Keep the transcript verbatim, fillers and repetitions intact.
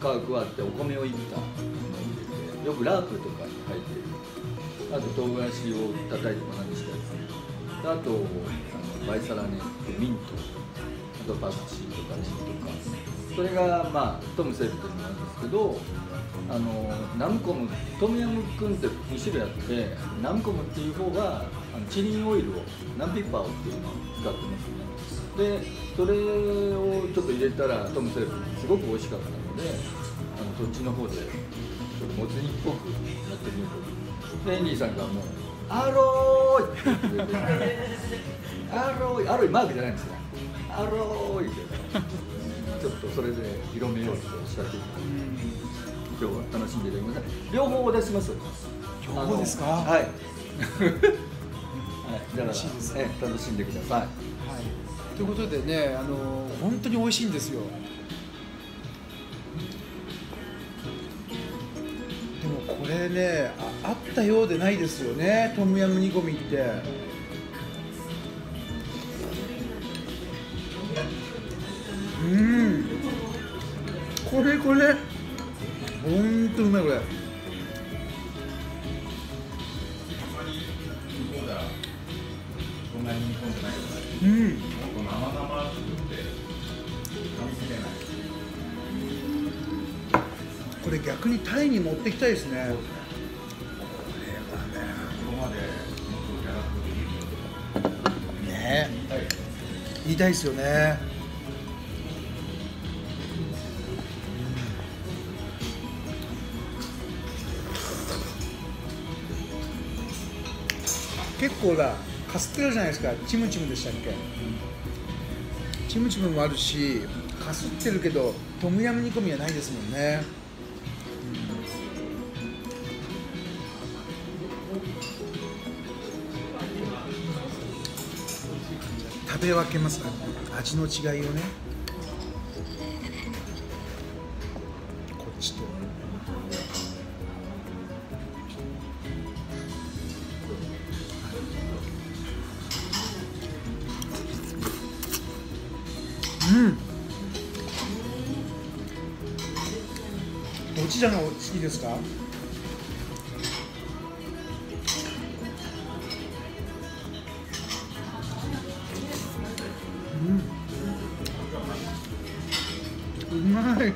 化学はあってお米をいったん入れて、よくラープとかに入ってる、あと唐辛子を叩いてもらうしたやつ、あとバイサラネってミント、あとパクチーとかチーとか、それがまあトムセブ君なんですけど、あのナムコム、トムヤムクンってに種類あって、ナムコムっていう方があのチリンオイルをナンピッパオっていうのを使ってますね。でそれをちょっと入れたらトムセレブすごく美味しかったので、あのそっちの方でちょっともつ煮っぽくやってみようと。でヘンリーさんがもう「アローイ!」って言って「アローイ!」アローイマークじゃないんですよ「アローイ!」ってちょっとそれで広めようと仕掛けて、今日は楽しんでいただきました。両方お出しします。両方ですか？はい。だから楽しんでください。はいということでね、あのー、本当に美味しいんですよ。でもこれね、 あ, あったようでないですよね、トムヤム煮込みって。うん、これこれほんとうまい。これうんこれ逆にタイに持ってきたいですね。ねえ、言いたいですよね。結構だ、かすってるじゃないですか。チムチムでしたっけ？チムチムもあるし、かすってるけどトムヤム煮込みはないですもんね。食べ分けますか、味の違いをね。こっちとうん、おちじゃがお好きですか？うまい。